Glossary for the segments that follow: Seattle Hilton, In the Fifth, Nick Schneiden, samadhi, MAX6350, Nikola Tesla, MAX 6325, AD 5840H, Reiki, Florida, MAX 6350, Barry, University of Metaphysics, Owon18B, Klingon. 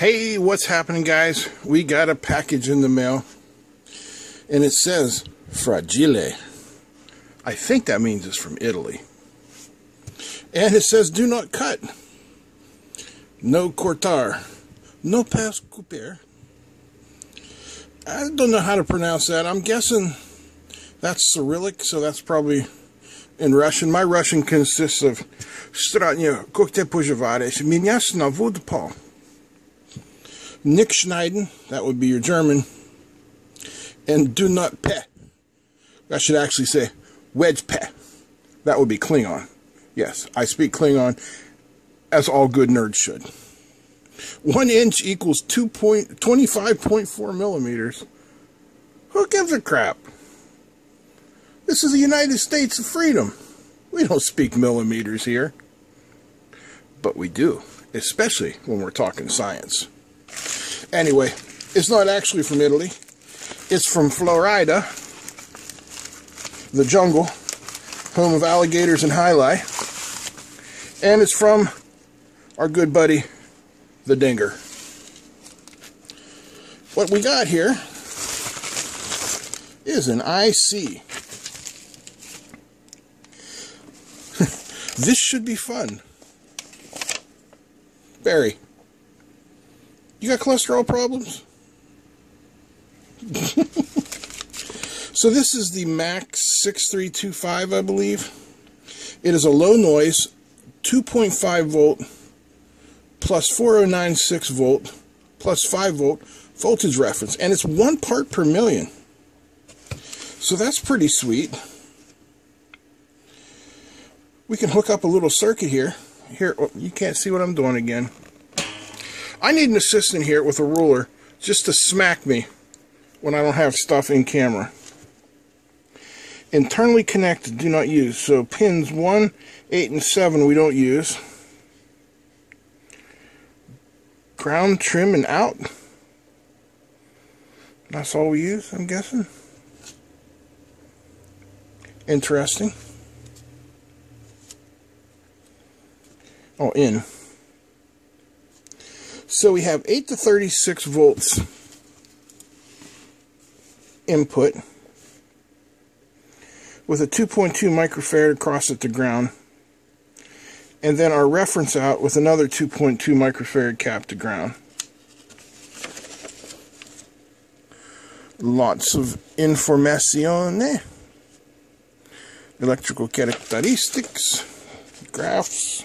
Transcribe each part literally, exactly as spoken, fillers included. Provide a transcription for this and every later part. Hey, what's happening, guys? We got a package in the mail, and it says Fragile. I think that means it's from Italy. And it says do not cut, no cortar, no pas couper. I don't know how to pronounce that. I'm guessing that's Cyrillic, so that's probably in Russian. My Russian consists of Stratnya kokte pozhivades, minyasna vodpal. Nick Schneiden, that would be your German, and do not pe. I should actually say wedge pe. That would be Klingon. Yes, I speak Klingon, as all good nerds should. One inch equals two point twenty-five point four millimeters. Who gives a crap? This is the United States of freedom. We don't speak millimeters here, but we do, especially when we're talking science. Anyway, it's not actually from Italy. It's from Florida, the jungle, home of alligators and hylae. And it's from our good buddy, the Dinger. What we got here is an I C. This should be fun. Barry, you got cholesterol problems? So this is the MAX six three two five, I believe. It is a low noise, two point five volt, plus four oh nine point six volt, plus five volt voltage reference. And it's one part per million. So that's pretty sweet. We can hook up a little circuit here. Here, oh, you can't see what I'm doing again. I need an assistant here with a ruler just to smack me when I don't have stuff in camera. Internally connected, do not use. So pins one, eight, and seven we don't use. Ground, trim, and out. That's all we use, I'm guessing. Interesting. Oh, in. So we have eight to thirty-six volts input with a two point two microfarad across at the ground, and then our reference out with another two point two microfarad cap to ground. Lots of informazione, electrical characteristics, graphs.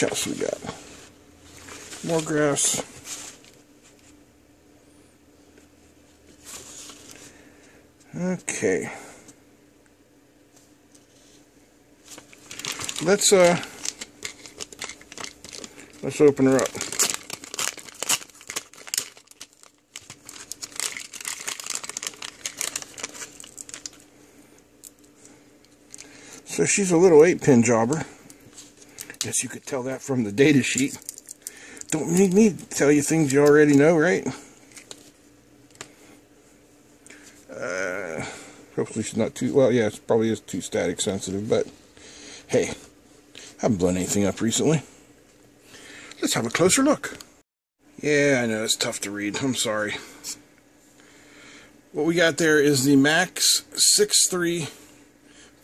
What else we got? More graphs. Okay. Let's uh let's open her up. So she's a little eight-pin jobber. Guess you could tell that from the data sheet. Don't need me to tell you things you already know, right? Uh, hopefully she's not too, well, yeah, it probably is too static sensitive, but hey, I haven't blown anything up recently. Let's have a closer look. Yeah, I know, it's tough to read. I'm sorry. What we got there is the MAX six three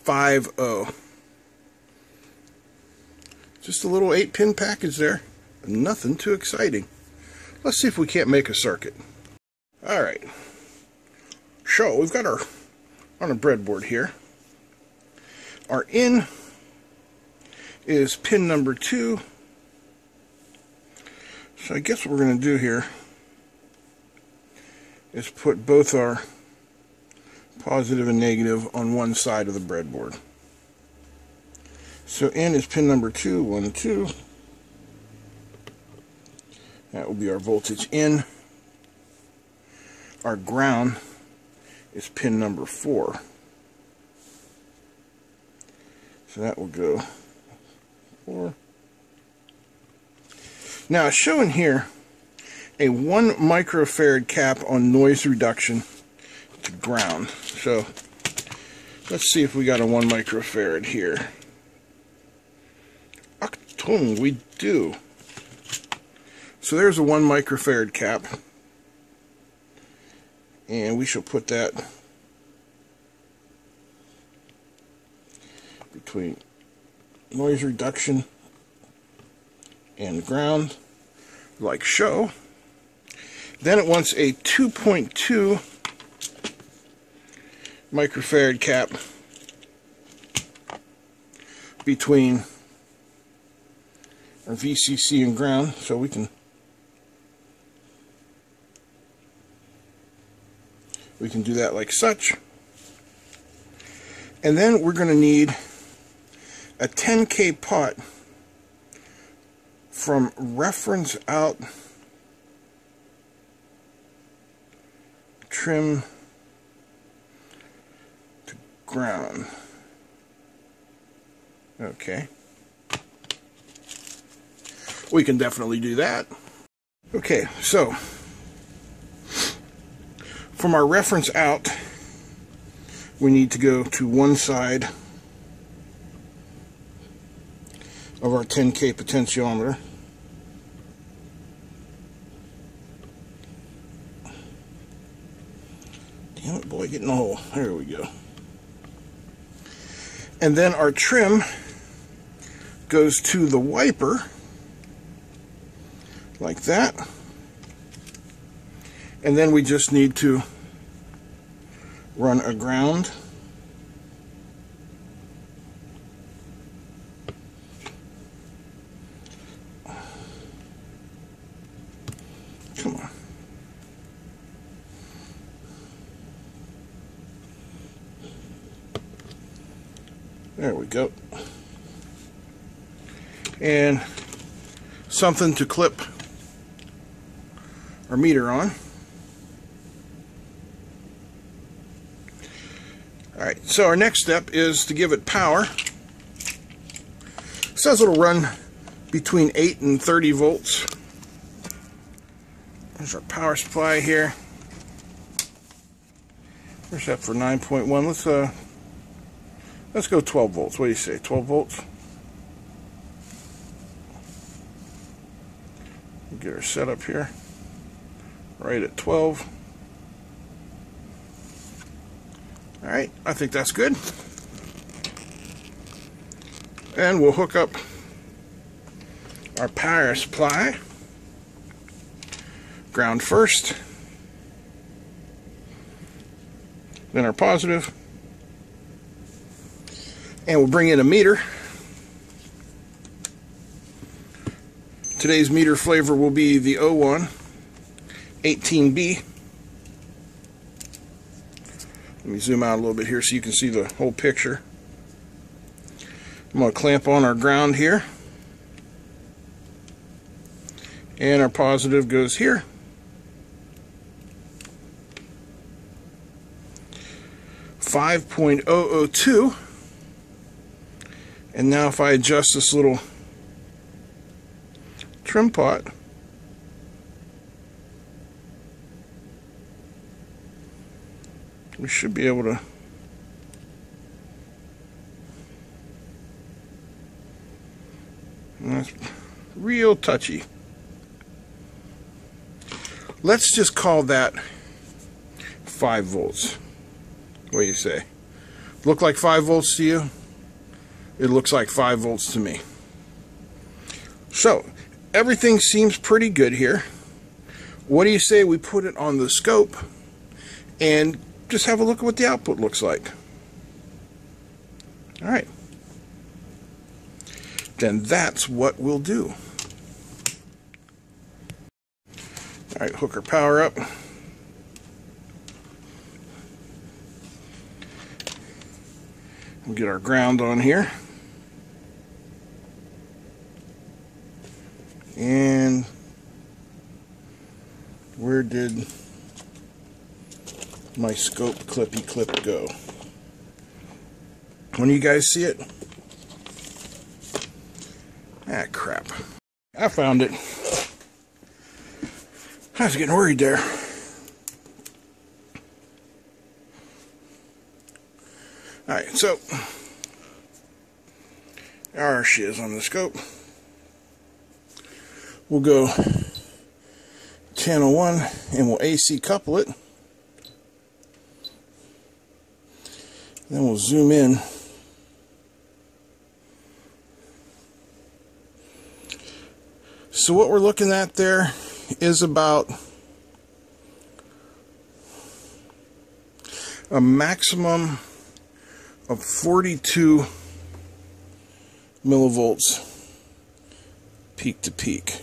five zero. Just a little eight-pin package there. Nothing too exciting. Let's see if we can't make a circuit. Alright. So, we've got our, on a breadboard here, our in is pin number two. So I guess what we're going to do here is put both our positive and negative on one side of the breadboard. So in is pin number two, one, two. That will be our voltage in. Our ground is pin number four. So that will go four. Now it's showing here a one microfarad cap on noise reduction to ground. So let's see if we got a one microfarad here. Hmm, we do. So there's a one microfarad cap, and we shall put that between noise reduction and ground, like so. Then it wants a two point two microfarad cap between our V C C and ground, so we can we can do that like such. And then we're going to need a ten K pot from reference out trim to ground. Okay. We can definitely do that. Okay, so from our reference out, we need to go to one side of our ten K potentiometer. Damn it, boy, get in the hole. There we go. And then our trim goes to the wiper, like that, and then we just need to run a ground come on there we go, and something to clip our meter on. Alright, so our next step is to give it power. It says it'll run between eight and thirty volts. There's our power supply here. Where's that for nine point one? Let's uh let's go twelve volts. What do you say? twelve volts? We'll get our setup here. Right at twelve. Alright, I think that's good. And we'll hook up our power supply. Ground first. Then our positive. And we'll bring in a meter. Today's meter flavor will be the O one. eighteen B. Let me zoom out a little bit here so you can see the whole picture. I'm going to clamp on our ground here, and our positive goes here. five point zero zero two, and now if I adjust this little trim pot, we should be able to that's real touchy. Let's just call that five volts. What do you say? Look like five volts to you? It looks like five volts to me. So everything seems pretty good here. What do you say we put it on the scope and just have a look at what the output looks like? Alright, then that's what we'll do. Alright, hook our power up. We'll get our ground on here. And where did my scope clippy clip go? When you guys see it? Ah, crap. I found it. I was getting worried there. Alright, so our shiz on the scope. we'll go channel one and we'll A C couple it. Then we'll zoom in. So what we're looking at there is about a maximum of forty-two millivolts peak to peak.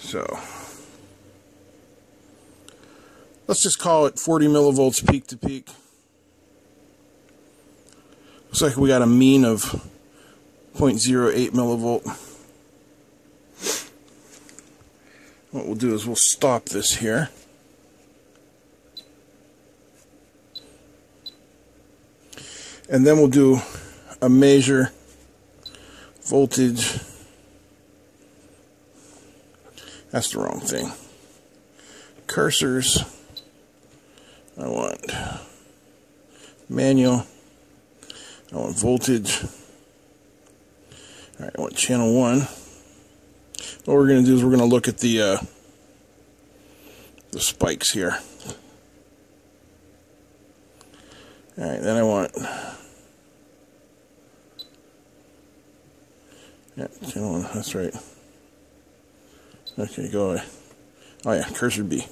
So let's just call it forty millivolts peak to peak. Looks like we got a mean of zero point zero eight millivolt. What we'll do is we'll stop this here. And then we'll do a measure voltage. That's the wrong thing. Cursors. I want manual. I want voltage. Alright, I want channel one. What we're going to do is we're going to look at the uh, the spikes here. Alright, then I want yeah, channel one, that's right. Okay, go away. Oh yeah, cursor B.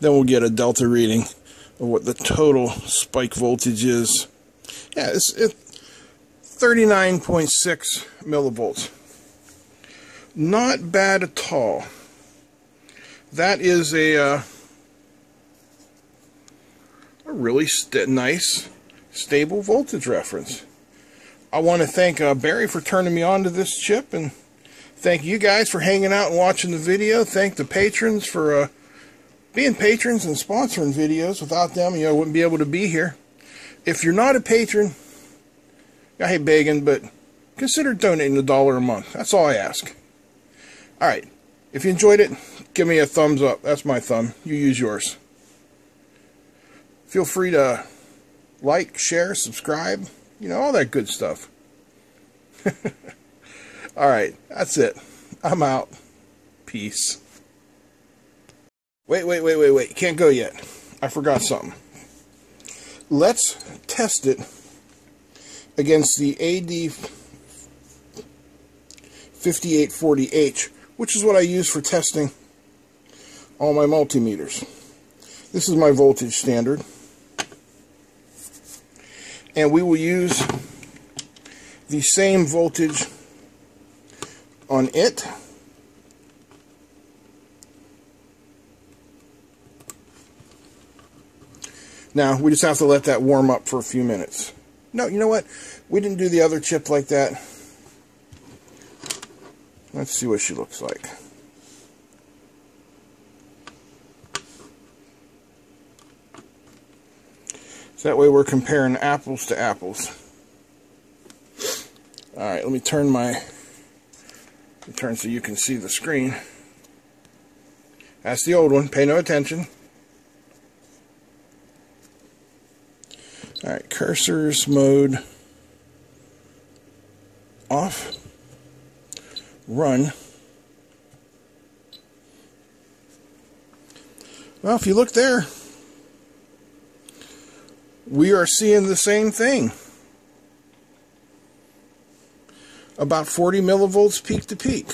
Then we'll get a delta reading of what the total spike voltage is. Yeah, it's, it's thirty-nine point six millivolts. Not bad at all. That is a, uh, a really st nice, stable voltage reference. I want to thank uh, Barry for turning me on to this chip, and thank you guys for hanging out and watching the video. Thank the patrons for uh, being patrons and sponsoring videos. Without them, you know, I wouldn't be able to be here. If you're not a patron, I hate begging, but consider donating a dollar a month. That's all I ask. All right. If you enjoyed it, give me a thumbs up. That's my thumb. You use yours. Feel free to like, share, subscribe. You know, all that good stuff. All right, that's it. I'm out. Peace. Wait, wait, wait, wait, wait. Can't go yet. I forgot something. Let's test it against the A D fifty-eight forty H, which is what I use for testing all my multimeters. This is my voltage standard. And we will use the same voltage on it. Now, we just have to let that warm up for a few minutes. No, you know what? We didn't do the other chip like that. Let's see what she looks like. That way we're comparing apples to apples. Alright, let me turn my let me turn so you can see the screen. That's the old one, pay no attention. Alright, cursors mode off. Run. Well, if you look there, we are seeing the same thing. About forty millivolts peak to peak.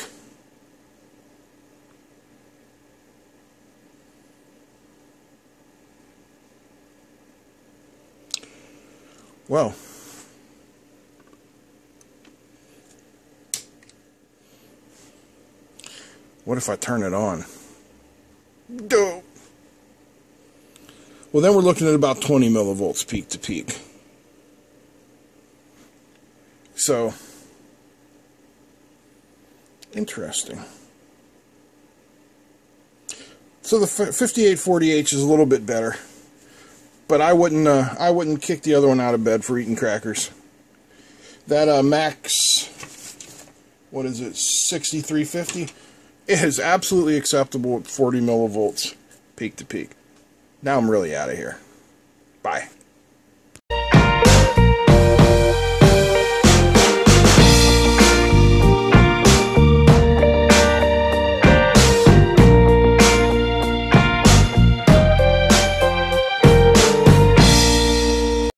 Well, what if I turn it on? Dope. Well, then we're looking at about twenty millivolts peak to peak. So, interesting. So the fifty-eight forty H is a little bit better, but I wouldn't. Uh, I wouldn't kick the other one out of bed for eating crackers. That uh, MAX, what is it, sixty-three fifty, is absolutely acceptable at forty millivolts peak to peak. Now I'm really out of here. Bye.